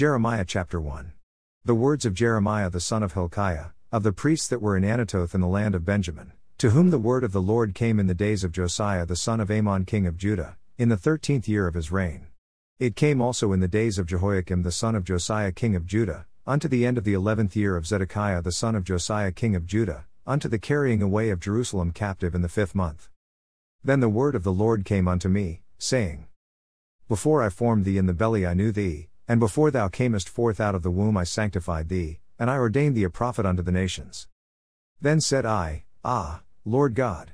Jeremiah chapter 1. The words of Jeremiah the son of Hilkiah, of the priests that were in Anatoth in the land of Benjamin, to whom the word of the Lord came in the days of Josiah the son of Amon king of Judah, in the 13th year of his reign. It came also in the days of Jehoiakim the son of Josiah king of Judah, unto the end of the 11th year of Zedekiah the son of Josiah king of Judah, unto the carrying away of Jerusalem captive in the 5th month. Then the word of the Lord came unto me, saying, Before I formed thee in the belly I knew thee, and before thou camest forth out of the womb I sanctified thee, and I ordained thee a prophet unto the nations. Then said I, Ah, Lord God!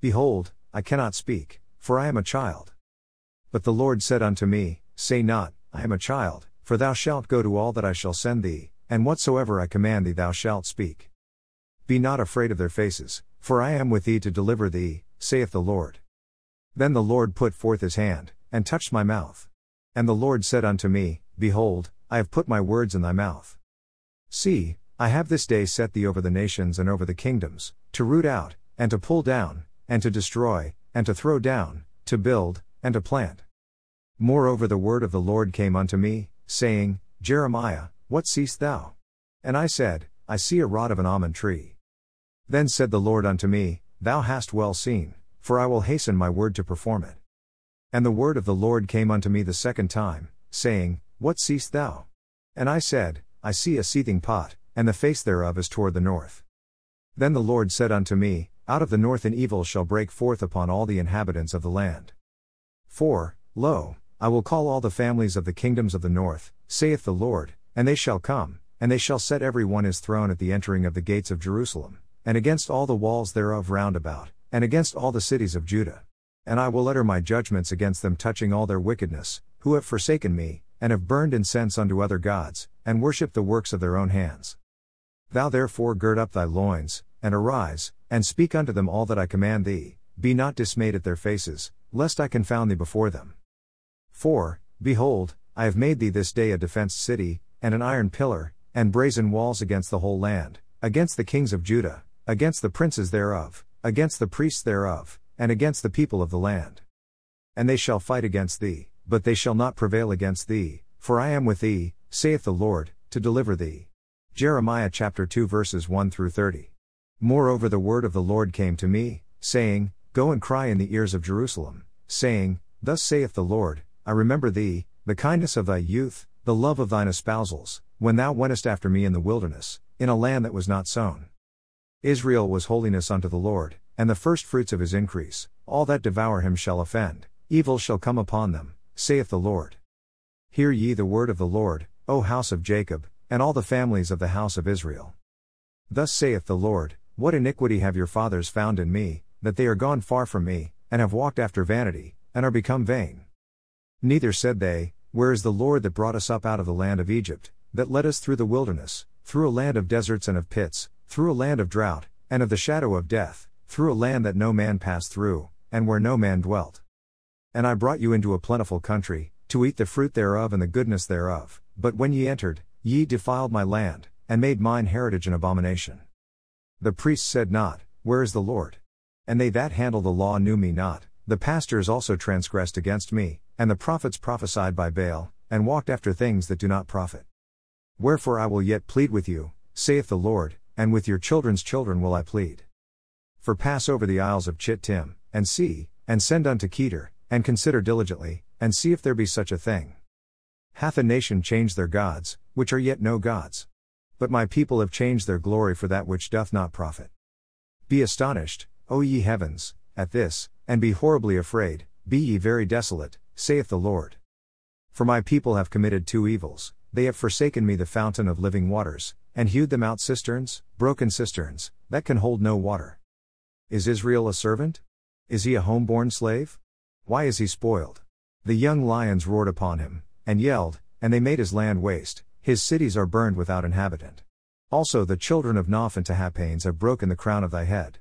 Behold, I cannot speak, for I am a child. But the Lord said unto me, Say not, I am a child, for thou shalt go to all that I shall send thee, and whatsoever I command thee thou shalt speak. Be not afraid of their faces, for I am with thee to deliver thee, saith the Lord. Then the Lord put forth his hand, and touched my mouth. And the Lord said unto me, Behold, I have put my words in thy mouth. See, I have this day set thee over the nations and over the kingdoms, to root out, and to pull down, and to destroy, and to throw down, to build, and to plant. Moreover the word of the Lord came unto me, saying, Jeremiah, what seest thou? And I said, I see a rod of an almond tree. Then said the Lord unto me, Thou hast well seen, for I will hasten my word to perform it. And the word of the Lord came unto me the second time, saying, What seest thou? And I said, I see a seething pot, and the face thereof is toward the north. Then the Lord said unto me, Out of the north an evil shall break forth upon all the inhabitants of the land. For, lo, I will call all the families of the kingdoms of the north, saith the Lord, and they shall come, and they shall set every one his throne at the entering of the gates of Jerusalem, and against all the walls thereof round about, and against all the cities of Judah. And I will utter my judgments against them touching all their wickedness, who have forsaken me, and have burned incense unto other gods, and worshipped the works of their own hands. Thou therefore gird up thy loins, and arise, and speak unto them all that I command thee, be not dismayed at their faces, lest I confound thee before them. For, behold, I have made thee this day a defenced city, and an iron pillar, and brazen walls against the whole land, against the kings of Judah, against the princes thereof, against the priests thereof, and against the people of the land. And they shall fight against thee, but they shall not prevail against thee, for I am with thee, saith the Lord, to deliver thee. Jeremiah chapter 2 verses 1 through 30. Moreover the word of the Lord came to me, saying, Go and cry in the ears of Jerusalem, saying, Thus saith the Lord, I remember thee, the kindness of thy youth, the love of thine espousals, when thou wentest after me in the wilderness, in a land that was not sown. Israel was holiness unto the Lord, and the firstfruits of his increase, all that devour him shall offend, evil shall come upon them, saith the Lord. Hear ye the word of the Lord, O house of Jacob, and all the families of the house of Israel. Thus saith the Lord, What iniquity have your fathers found in me, that they are gone far from me, and have walked after vanity, and are become vain? Neither said they, Where is the Lord that brought us up out of the land of Egypt, that led us through the wilderness, through a land of deserts and of pits, through a land of drought, and of the shadow of death, through a land that no man passed through, and where no man dwelt? And I brought you into a plentiful country, to eat the fruit thereof and the goodness thereof, but when ye entered, ye defiled my land, and made mine heritage an abomination. The priests said not, Where is the Lord? And they that handle the law knew me not, the pastors also transgressed against me, and the prophets prophesied by Baal, and walked after things that do not profit. Wherefore I will yet plead with you, saith the Lord, and with your children's children will I plead. For pass over the isles of Chittim, and see, and send unto Kedar, and consider diligently, and see if there be such a thing. Hath a nation changed their gods, which are yet no gods? But my people have changed their glory for that which doth not profit. Be astonished, O ye heavens, at this, and be horribly afraid, be ye very desolate, saith the Lord. For my people have committed two evils, they have forsaken me the fountain of living waters, and hewed them out cisterns, broken cisterns, that can hold no water. Is Israel a servant? Is he a homeborn slave? Why is he spoiled? The young lions roared upon him, and yelled, and they made his land waste, his cities are burned without inhabitant. Also the children of Noph and Tahapanes have broken the crown of thy head.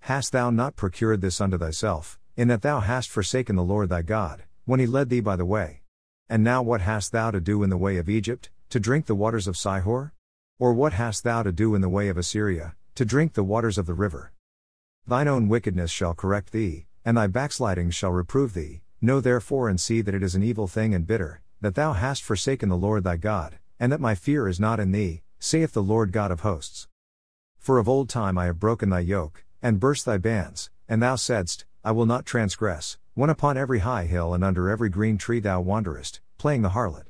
Hast thou not procured this unto thyself, in that thou hast forsaken the Lord thy God, when he led thee by the way? And now what hast thou to do in the way of Egypt, to drink the waters of Sihor? Or what hast thou to do in the way of Assyria, to drink the waters of the river? Thine own wickedness shall correct thee, and thy backslidings shall reprove thee. Know therefore and see that it is an evil thing and bitter, that thou hast forsaken the Lord thy God, and that my fear is not in thee, saith the Lord God of hosts. For of old time I have broken thy yoke, and burst thy bands, and thou saidst, I will not transgress, when upon every high hill and under every green tree thou wanderest, playing the harlot.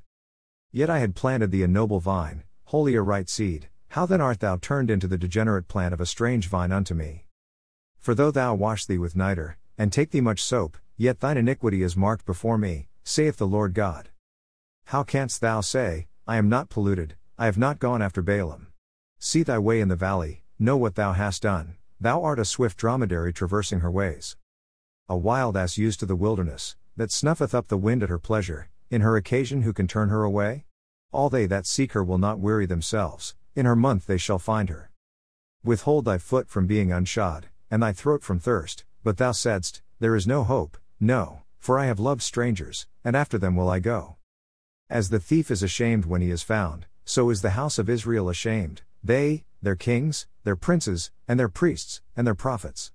Yet I had planted thee a noble vine, wholly a right seed, how then art thou turned into the degenerate plant of a strange vine unto me? For though thou wash thee with nitre, and take thee much soap, yet thine iniquity is marked before me, saith the Lord God. How canst thou say, I am not polluted, I have not gone after Balaam? See thy way in the valley, know what thou hast done, thou art a swift dromedary traversing her ways. A wild ass used to the wilderness, that snuffeth up the wind at her pleasure, in her occasion who can turn her away? All they that seek her will not weary themselves, in her month they shall find her. Withhold thy foot from being unshod, and thy throat from thirst, but thou saidst, There is no hope, no, for I have loved strangers, and after them will I go. As the thief is ashamed when he is found, so is the house of Israel ashamed, they, their kings, their princes, and their priests, and their prophets.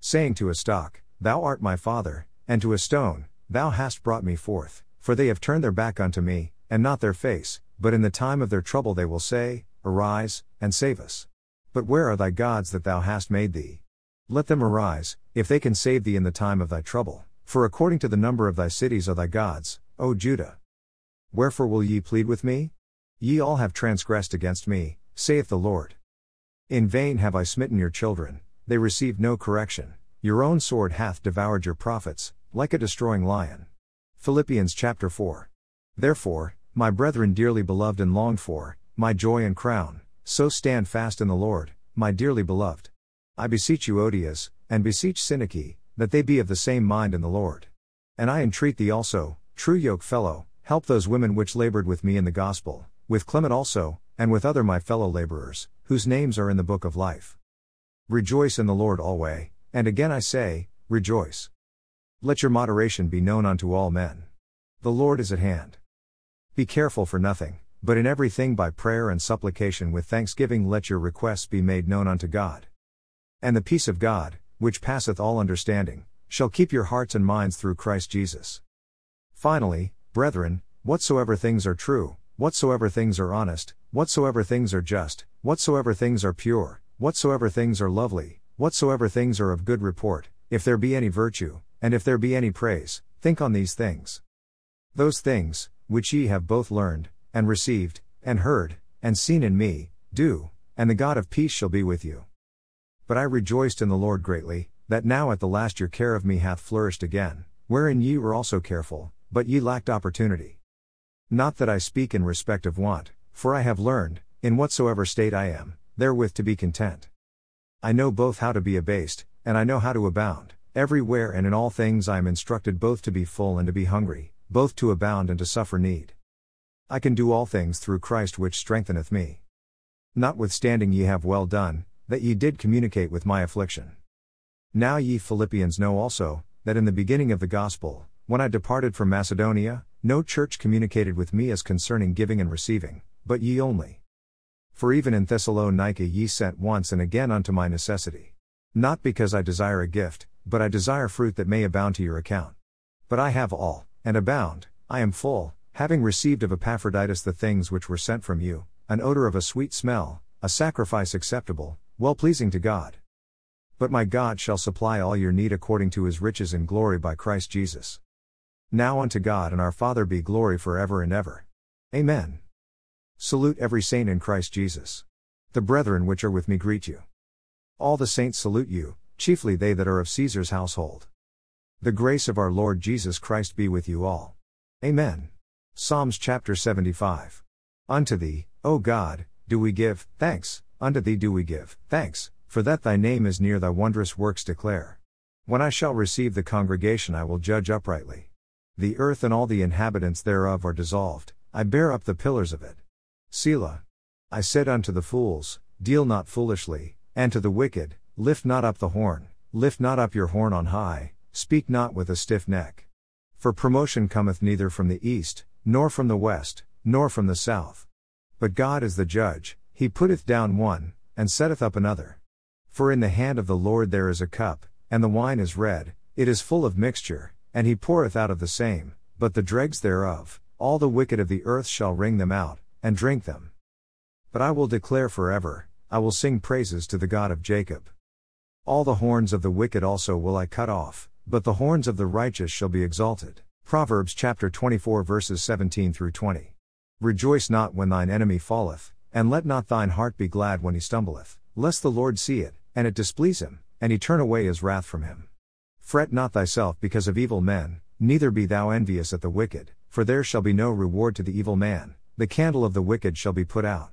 Saying to a stock, Thou art my father, and to a stone, Thou hast brought me forth, for they have turned their back unto me, and not their face, but in the time of their trouble they will say, Arise, and save us. But where are thy gods that thou hast made thee? Let them arise, if they can save thee in the time of thy trouble, for according to the number of thy cities are thy gods, O Judah. Wherefore will ye plead with me? Ye all have transgressed against me, saith the Lord. In vain have I smitten your children, they received no correction, your own sword hath devoured your prophets, like a destroying lion. Philippians chapter 4. Therefore, my brethren dearly beloved and longed for, my joy and crown, so stand fast in the Lord, my dearly beloved. I beseech Euodias, and beseech Syntyche, that they be of the same mind in the Lord. And I entreat thee also, true yoke fellow, help those women which labored with me in the gospel, with Clement also, and with other my fellow laborers, whose names are in the book of life. Rejoice in the Lord always, and again I say, rejoice. Let your moderation be known unto all men. The Lord is at hand. Be careful for nothing, but in everything by prayer and supplication with thanksgiving let your requests be made known unto God. And the peace of God, which passeth all understanding, shall keep your hearts and minds through Christ Jesus. Finally, brethren, whatsoever things are true, whatsoever things are honest, whatsoever things are just, whatsoever things are pure, whatsoever things are lovely, whatsoever things are of good report, if there be any virtue, and if there be any praise, think on these things. Those things, which ye have both learned, and received, and heard, and seen in me, do, and the God of peace shall be with you. But I rejoiced in the Lord greatly, that now at the last your care of me hath flourished again, wherein ye were also careful, but ye lacked opportunity. Not that I speak in respect of want, for I have learned, in whatsoever state I am, therewith to be content. I know both how to be abased, and I know how to abound, everywhere and in all things I am instructed both to be full and to be hungry, both to abound and to suffer need. I can do all things through Christ which strengtheneth me. Notwithstanding ye have well done, that ye did communicate with my affliction. Now ye Philippians know also, that in the beginning of the gospel, when I departed from Macedonia, no church communicated with me as concerning giving and receiving, but ye only. For even in Thessalonica ye sent once and again unto my necessity. Not because I desire a gift, but I desire fruit that may abound to your account. But I have all, and abound, I am full, having received of Epaphroditus the things which were sent from you, an odor of a sweet smell, a sacrifice acceptable, well-pleasing to God. But my God shall supply all your need according to his riches in glory by Christ Jesus. Now unto God and our Father be glory forever and ever. Amen. Salute every saint in Christ Jesus. The brethren which are with me greet you. All the saints salute you, chiefly they that are of Caesar's household. The grace of our Lord Jesus Christ be with you all. Amen. Psalms chapter 75. Unto thee, O God, do we give thanks, unto thee do we give thanks, for that thy name is near, thy wondrous works declare. When I shall receive the congregation I will judge uprightly. The earth and all the inhabitants thereof are dissolved, I bear up the pillars of it. Selah. I said unto the fools, Deal not foolishly, and to the wicked, Lift not up the horn, lift not up your horn on high, speak not with a stiff neck. For promotion cometh neither from the east, nor from the west, nor from the south. But God is the judge, he putteth down one, and setteth up another. For in the hand of the Lord there is a cup, and the wine is red, it is full of mixture, and he poureth out of the same, but the dregs thereof, all the wicked of the earth shall wring them out, and drink them. But I will declare forever, I will sing praises to the God of Jacob. All the horns of the wicked also will I cut off, but the horns of the righteous shall be exalted. Proverbs chapter 24 verses 17 through 20. Rejoice not when thine enemy falleth, and let not thine heart be glad when he stumbleth, lest the Lord see it, and it displease him, and he turn away his wrath from him. Fret not thyself because of evil men, neither be thou envious at the wicked, for there shall be no reward to the evil man, the candle of the wicked shall be put out.